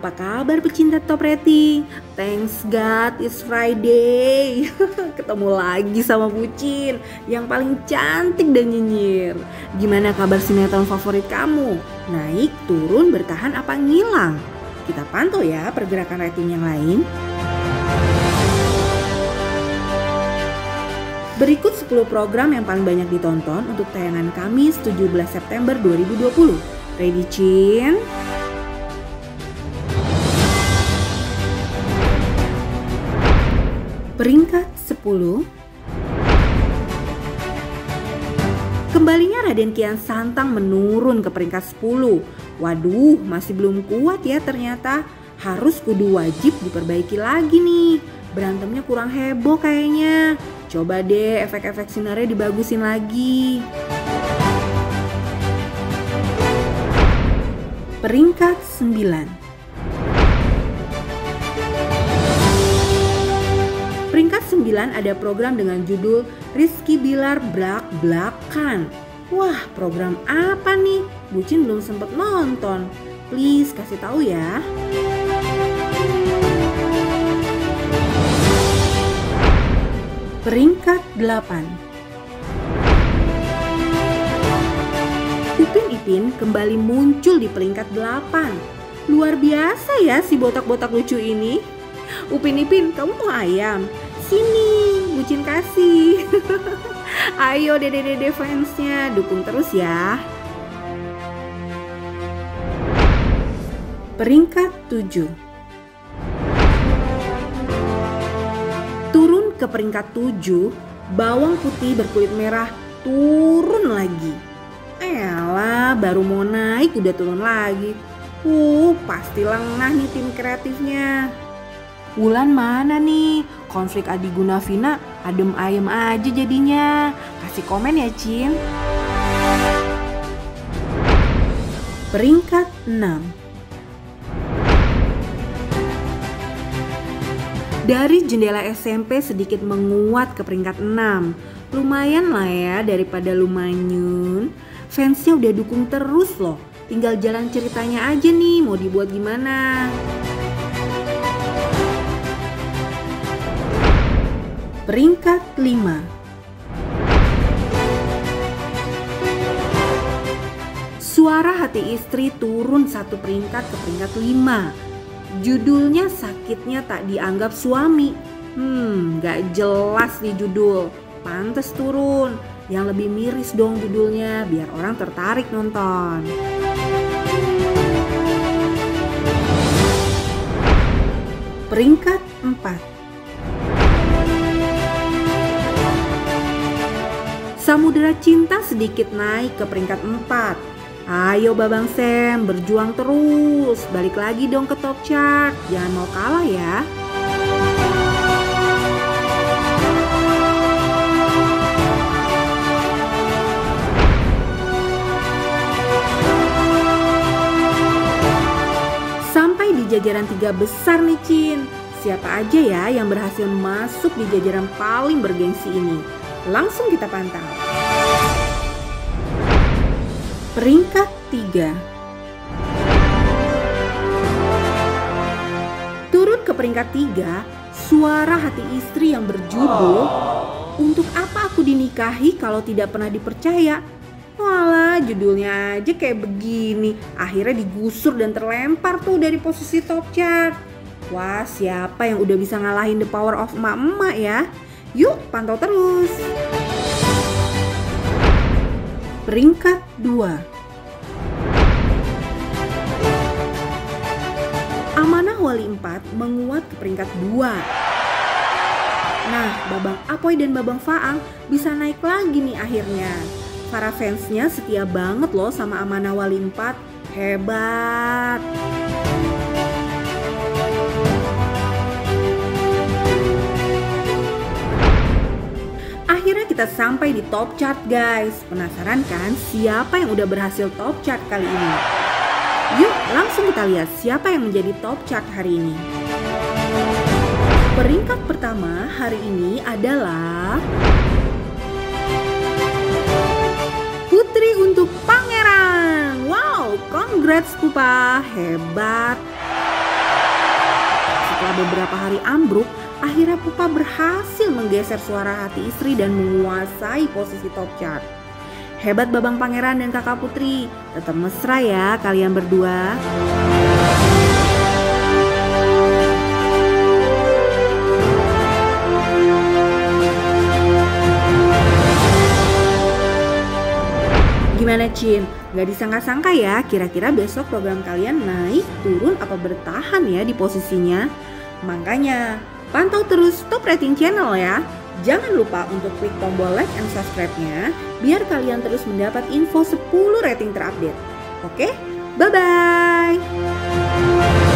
Apa kabar pecinta Top Rating? Thanks God it's Friday. Ketemu lagi sama Bucin yang paling cantik dan nyinyir. Gimana kabar sinetron favorit kamu? Naik, turun, bertahan, apa ngilang? Kita pantau ya pergerakan rating yang lain. Berikut 10 program yang paling banyak ditonton untuk tayangan Kamis 17 September 2020. Ready, Cin? Peringkat 10. Kembalinya Raden Kian Santang menurun ke peringkat 10. Waduh, masih belum kuat ya ternyata. Harus kudu wajib diperbaiki lagi nih. Berantemnya kurang heboh kayaknya. Coba deh efek-efek sinarnya dibagusin lagi. Peringkat 9. Peringkat 9 ada program dengan judul Rizky Bilar Blak-Blakan. Wah, program apa nih? Bucin belum sempet nonton. Please kasih tahu ya. Peringkat 8. Upin Ipin kembali muncul di peringkat 8. Luar biasa ya si botak-botak lucu ini. Upin Ipin, kamu mau ayam? Sini, Bucin kasih. Ayo dede-dede fansnya, dukung terus ya. Peringkat 7. Turun ke peringkat 7, bawang putih berkulit merah turun lagi. Elah, baru mau naik udah turun lagi. Pasti lengah nih tim kreatifnya. Wulan mana nih? Konflik Adi Gunavina adem ayem aja jadinya. Kasih komen ya, Cin. Peringkat 6. Dari Jendela SMP sedikit menguat ke peringkat 6. Lumayan lah ya daripada lumanyun. Fansnya udah dukung terus loh. Tinggal jalan ceritanya aja nih mau dibuat gimana. Peringkat 5. Suara Hati Istri turun satu peringkat ke peringkat 5. Judulnya Sakitnya Tak Dianggap Suami. Gak jelas nih judul. Pantes turun. Yang lebih miris dong judulnya biar orang tertarik nonton. Peringkat 4. Samudera Cinta sedikit naik ke peringkat 4. Ayo Babang Sam, berjuang terus. Balik lagi dong ke Top Chart. Jangan mau kalah ya. Sampai di jajaran 3 besar nih, Cin. Siapa aja ya yang berhasil masuk di jajaran paling bergengsi ini? Langsung kita pantau. Peringkat 3. Turun ke peringkat 3, Suara Hati Istri yang berjudul Untuk Apa Aku Dinikahi Kalau Tidak Pernah Dipercaya. Walah, judulnya aja kayak begini. Akhirnya digusur dan terlempar tuh dari posisi Top Chart. Wah, siapa yang udah bisa ngalahin the power of emak-emak ya? Yuk pantau terus. Peringkat 2. Amanah Wali 4 menguat ke peringkat 2. Nah, Babang Apoy dan Babang Faang bisa naik lagi nih akhirnya. Para fansnya setia banget loh sama Amanah Wali 4. Hebat. Kita sampai di Top Chart guys. Penasaran kan siapa yang udah berhasil Top Chart kali ini? Yuk langsung kita lihat siapa yang menjadi Top Chart hari ini. Peringkat pertama hari ini adalah Putri Untuk Pangeran. Wow, congrats Pupa, hebat. setelah beberapa hari ambruk, akhirnya Pupa berhasil menggeser Suara Hati Istri dan menguasai posisi top chart. Hebat Babang Pangeran dan Kakak Putri, tetap mesra ya kalian berdua. Gimana Cin? Gak disangka-sangka ya, kira-kira besok program kalian naik, turun, atau bertahan ya di posisinya? Makanya, pantau terus Top Rating Channel ya. Jangan lupa untuk klik tombol like and subscribe-nya, biar kalian terus mendapat info 10 rating terupdate. Oke, bye-bye!